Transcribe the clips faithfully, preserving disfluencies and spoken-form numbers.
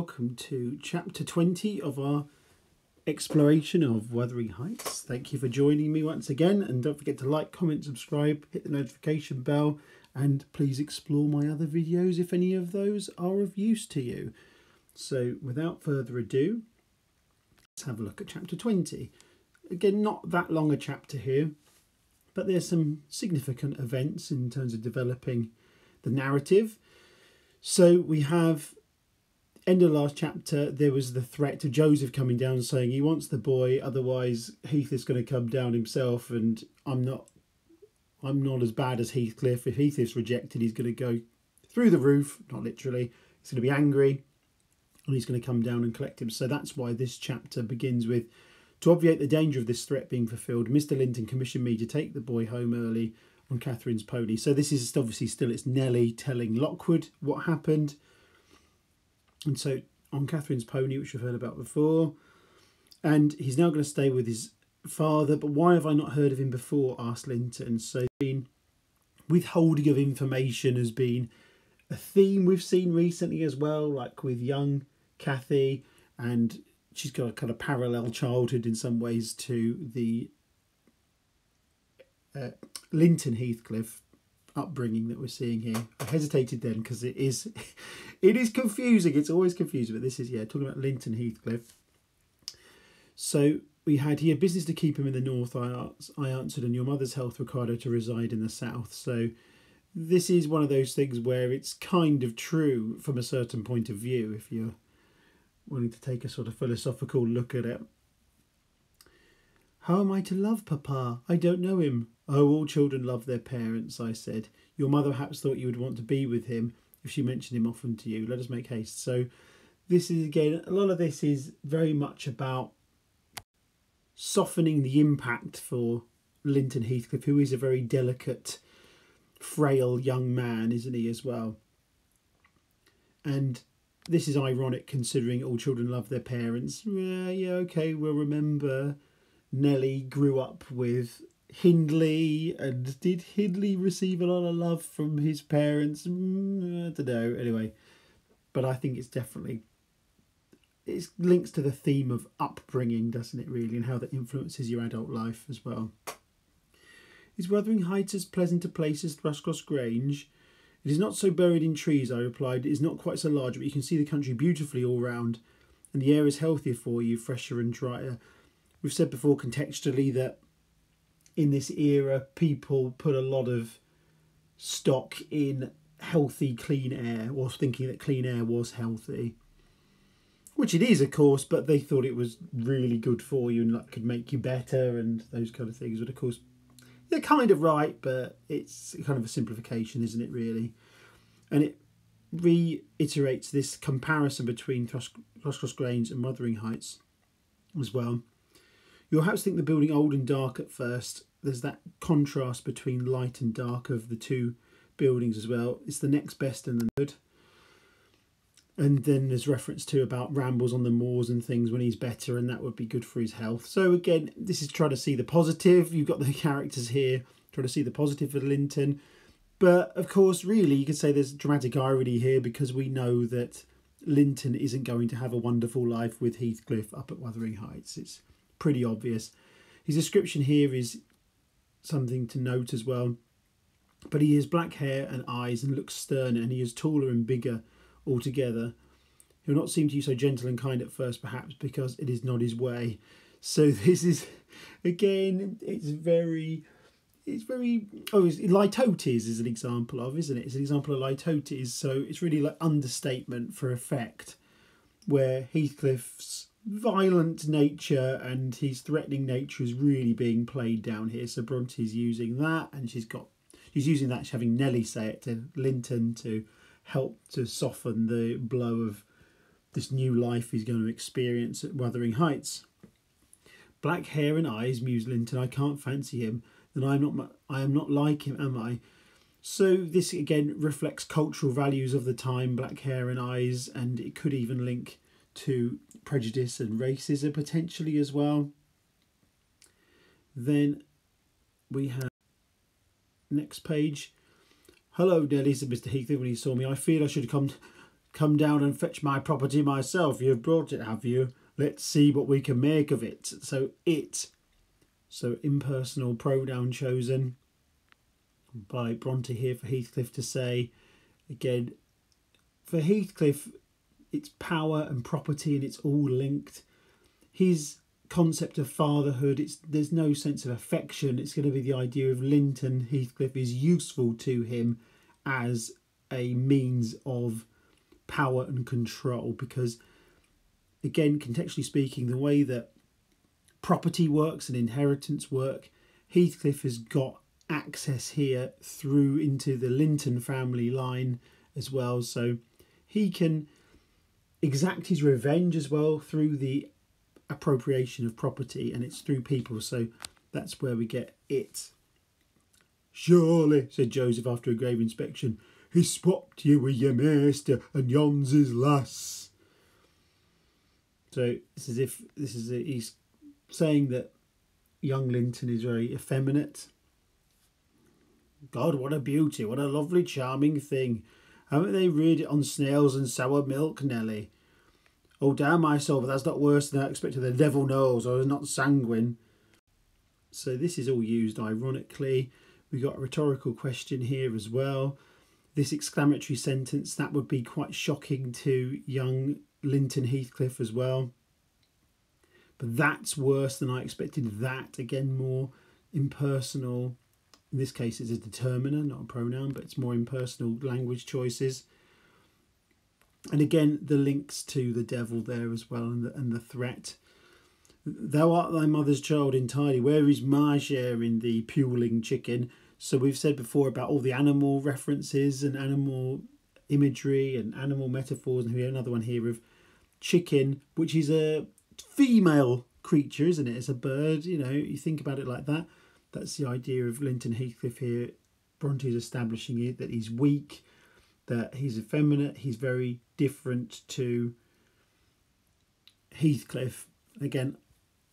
welcome to chapter twenty of our exploration of Wuthering Heights. Thank you for joining me once again, and don't forget to like, comment, subscribe, hit the notification bell, and please explore my other videos if any of those are of use to you. So without further ado, let's have a look at chapter twenty. Again, not that long a chapter here, but there's some significant events in terms of developing the narrative. So we have, end of the last chapter, there was the threat of Joseph coming down saying he wants the boy, otherwise Heath is going to come down himself, and I'm not I'm not as bad as Heathcliff. If Heath is rejected, he's going to go through the roof, not literally. He's going to be angry and he's going to come down and collect him. So that's why this chapter begins with, to obviate the danger of this threat being fulfilled, Mister Linton commissioned me to take the boy home early on Catherine's pony. So this is obviously still, it's Nelly telling Lockwood what happened. And so on Catherine's pony, which we've heard about before. And he's now going to stay with his father. But why have I not heard of him before? Asked Linton. So been withholding of information has been a theme we've seen recently as well, like with young Cathy. And she's got a kind of parallel childhood in some ways to the uh, Linton Heathcliff upbringing that we're seeing here. I hesitated then because it is it is confusing. It's always confusing, but this is, yeah, talking about Linton Heathcliff. So we had, he had business to keep him in the north, I, I answered, and your mother's health required her to reside in the south. So this is one of those things where it's kind of true from a certain point of view, if you're willing to take a sort of philosophical look at it. How am I to love Papa? I don't know him. Oh, all children love their parents, I said. Your mother perhaps thought you would want to be with him if she mentioned him often to you. Let us make haste. So this is, again, a lot of this is very much about softening the impact for Linton Heathcliff, who is a very delicate, frail young man, isn't he, as well? And this is ironic considering all children love their parents. Yeah, yeah, okay, we'll remember Nelly grew up with Hindley, and did Hindley receive a lot of love from his parents? Mm, I don't know. Anyway, but I think it's definitely, it links to the theme of upbringing, doesn't it, really, and how that influences your adult life as well. Is Wuthering Heights as pleasant a place as Thrushcross Grange? It is not so buried in trees, I replied. It is not quite so large, but you can see the country beautifully all round, and the air is healthier for you, fresher and drier. We've said before contextually that in this era, people put a lot of stock in healthy, clean air, or thinking that clean air was healthy, which it is, of course, but they thought it was really good for you and like could make you better and those kind of things. But of course, they're kind of right, but it's kind of a simplification, isn't it, really? And it reiterates this comparison between Thrushcross Grange and Wuthering Heights as well. You'll perhaps think the building old and dark at first. There's that contrast between light and dark of the two buildings as well. It's the next best and the third. And then there's reference to about rambles on the moors and things when he's better, and that would be good for his health. So again, this is trying to see the positive. You've got the characters here trying to see the positive for Linton. But of course, really, you could say there's dramatic irony here because we know that Linton isn't going to have a wonderful life with Heathcliff up at Wuthering Heights. It's pretty obvious. His description here is something to note as well, but he has black hair and eyes and looks sterner, and he is taller and bigger altogether. He'll not seem to you so gentle and kind at first, perhaps because it is not his way. So this is, again, it's very it's very oh it's, Lytotes is an example of, isn't it? It's an example of Lytotes. So it's really like understatement for effect, where Heathcliff's violent nature and his threatening nature is really being played down here. So Bronte's using that, and she's got she's using that she's having Nelly say it to Linton to help to soften the blow of this new life he's going to experience at Wuthering Heights. Black hair and eyes, mused Linton. I can't fancy him. Then I'm not I am not like him, am I? So this again reflects cultural values of the time, black hair and eyes, and it could even link to prejudice and racism potentially as well. Then we have next page. Hello, Nelly, said Mister Heathcliff when he saw me. I feel I should have come come down and fetch my property myself. You've brought it, have you? Let's see what we can make of it. So it. So impersonal pronoun chosen by Bronte here for Heathcliff to say. Again, for Heathcliff, it's power and property and it's all linked. His concept of fatherhood, it's there's no sense of affection. It's going to be the idea of Linton Heathcliff is useful to him as a means of power and control, because again, contextually speaking, the way that property works and inheritance work, Heathcliff has got access here through into the Linton family line as well, so he can exact his revenge as well through the appropriation of property, and it's through people, so that's where we get it. Surely, said Joseph after a grave inspection, he swapped you with your maester and yon's his lass. So this is if this is a, he's saying that young Linton is very effeminate. God, what a beauty, what a lovely charming thing. Haven't they reared it on snails and sour milk, Nelly? Oh, damn my soul, but that's not worse than I expected. The devil knows I was not sanguine. So this is all used ironically. We got a rhetorical question here as well. This exclamatory sentence, that would be quite shocking to young Linton Heathcliff as well. But that's worse than I expected. That, again, more impersonal. In this case, it's a determiner, not a pronoun, but it's more impersonal language choices. And again, the links to the devil there as well, and the, and the threat. Thou art thy mother's child entirely. Where is my share in the puling chicken? So we've said before about all the animal references and animal imagery and animal metaphors. And we have another one here of chicken, which is a female creature, isn't it? It's a bird, you know, you think about it like that. That's the idea of Linton Heathcliff here. Bronte's establishing it, that he's weak, that he's effeminate, he's very different to Heathcliff. Again,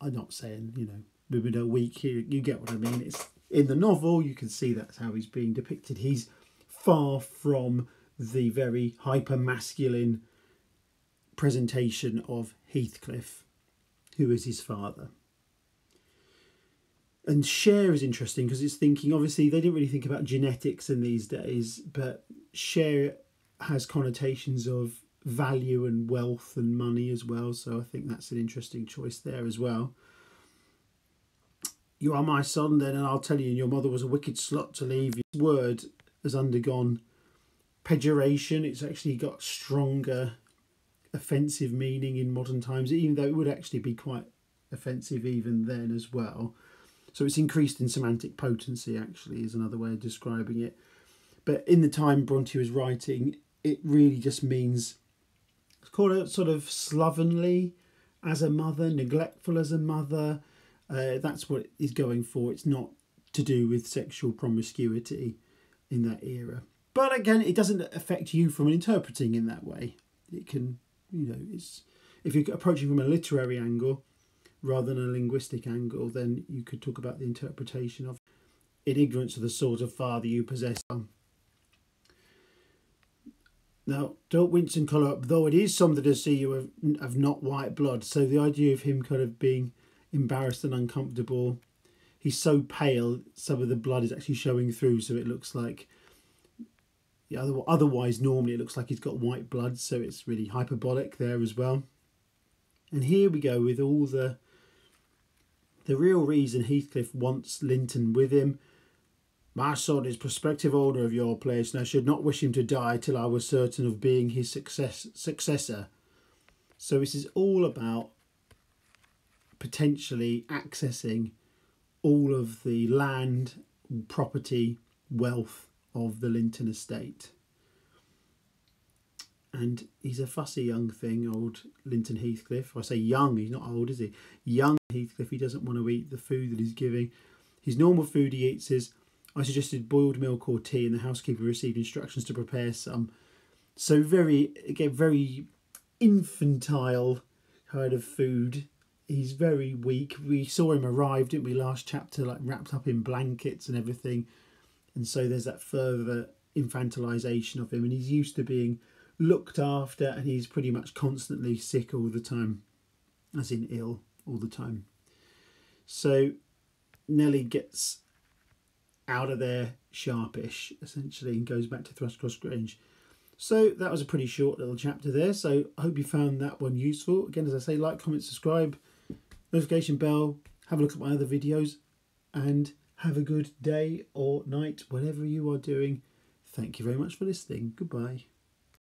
I'm not saying, you know, women are weak here, you get what I mean. It's in the novel, you can see that's how he's being depicted. He's far from the very hyper-masculine presentation of Heathcliff, who is his father. And share is interesting because it's thinking, obviously, they didn't really think about genetics in these days, but share has connotations of value and wealth and money as well. So I think that's an interesting choice there as well. You are my son then, and I'll tell you, your mother was a wicked slut to leave you. This word has undergone pejoration. It's actually got stronger offensive meaning in modern times, even though it would actually be quite offensive even then as well. So it's increased in semantic potency, actually, is another way of describing it. But in the time Bronte was writing, it really just means, it's called a sort of slovenly as a mother, neglectful as a mother. Uh, that's what it's going for. It's not to do with sexual promiscuity in that era. But again, it doesn't affect you from interpreting in that way. It can, you know, it's if you're approaching from a literary angle, rather than a linguistic angle, then you could talk about the interpretation of in ignorance of the sort of father you possess. Now, don't wince and colour up, though it is something to see you have, have not white blood. So the idea of him kind of being embarrassed and uncomfortable, he's so pale, some of the blood is actually showing through, so it looks like, yeah, otherwise normally it looks like he's got white blood, so it's really hyperbolic there as well. And here we go with all the The real reason Heathcliff wants Linton with him. My son is prospective owner of your place, and I should not wish him to die till I was certain of being his success, successor. So this is all about potentially accessing all of the land, property, wealth of the Linton estate. And he's a fussy young thing, old Linton Heathcliff. I say young, he's not old, is he? Young Heathcliff, he doesn't want to eat the food that he's giving. His normal food he eats is, I suggested boiled milk or tea, and the housekeeper received instructions to prepare some. So very, again, very infantile kind of food. He's very weak. We saw him arrive, didn't we, last chapter, like wrapped up in blankets and everything. And so there's that further infantilization of him. And he's used to being looked after, and he's pretty much constantly sick all the time, as in ill all the time. So Nelly gets out of there sharpish, essentially, and goes back to Thrushcross Grange. So that was a pretty short little chapter there. So I hope you found that one useful. Again, as I say, like, comment, subscribe, notification bell, have a look at my other videos, and have a good day or night, whatever you are doing. Thank you very much for listening. Goodbye.